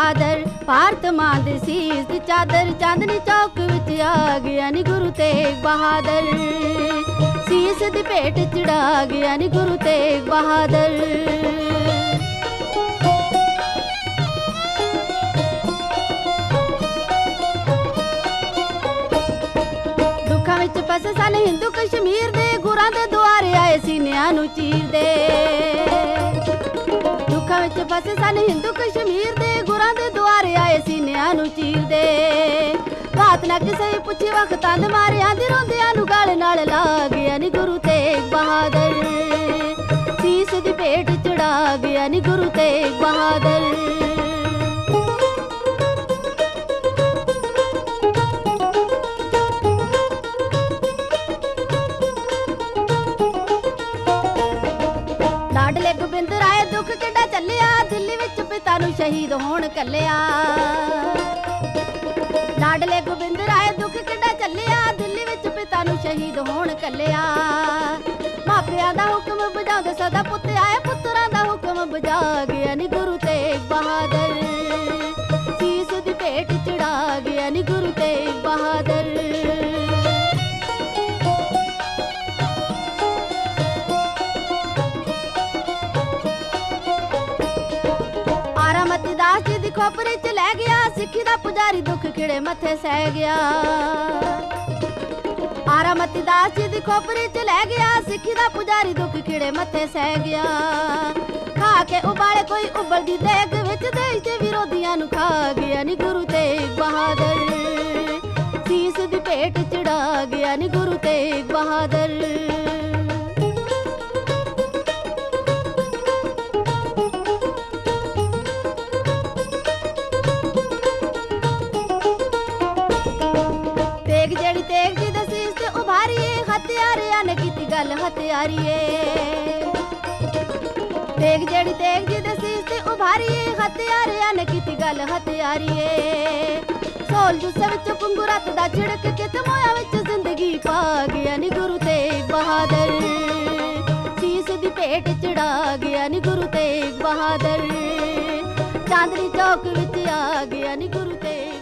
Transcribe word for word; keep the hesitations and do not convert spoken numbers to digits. बहादुर भारत मां दी शीश दी चादर चांदनी चौक विच आ गया नी गुरु तेग बहादुर। शीश दी भेट चढ़ा गया नी गुरु तेग बहादुर। पसे साले हिंदू कश्मीर दे गुरां दे दुआरे आए सीनिया नू चीर दे। दुखा विच फसे साले हिंदू कश्मीर दे गुरां दे दुआरे आए सीनिया नू चीर दे। रात ना किसे पुछी वक्त आंद मारे आंदी रोंदियां नू गल नाल ला गया नी गुरु तेग बहादुर। शीस दी भेट चढ़ा गया नी गुरु तेग बहादुर। लाडले गोबिंद राय दुख किड़ा चलिया दिल्ली विच पिता नू शहीद होण कलिया। लाडले गोबिंद राय दुख किड़ा चलिया दिल्ली विच पिता नू शहीद होण कलिया। मापियां दा हुक्म बजांदे सदा पुत आए पुत्रां दा हुक्म बजा गया नी गुरु तेग बहादुर। शीस दी भेट चढ़ा गया नी गुरु तेग बहादुर। दास जी दी खोपड़ी च लै गया सिक्खी दा पुजारी दुख खिड़े मथे सह गया। आरामती दास जी दी खोपड़ी च लै गया सिक्खी दा पुजारी दुख खिड़े मथे सह गया। खा के उबाले कोई उबलदी देग विच देश दे विरोधियां नू खा गया नी गुरु तेग बहादुर। शीस दी भेट चढ़ा गया नी गुरु तेग बहादुर। जड़ी तेग जी दी शीश ते उभारिए हथियारियां ने कीती गल हथियारिए। तेग जड़ी तेग जी दी शीश ते उभारिए हथियारियां ने कीती गल हथियारिए। सोल जुस्से विच पुंगुरत दा छिड़क के तमोया विच जिंदगी पा गया नी गुरु तेग बहादुर। शीस दी भेट चढ़ा गया नी गुरु तेग बहादुर। चांदनी चौक विच आ गया नी गुरु तेग।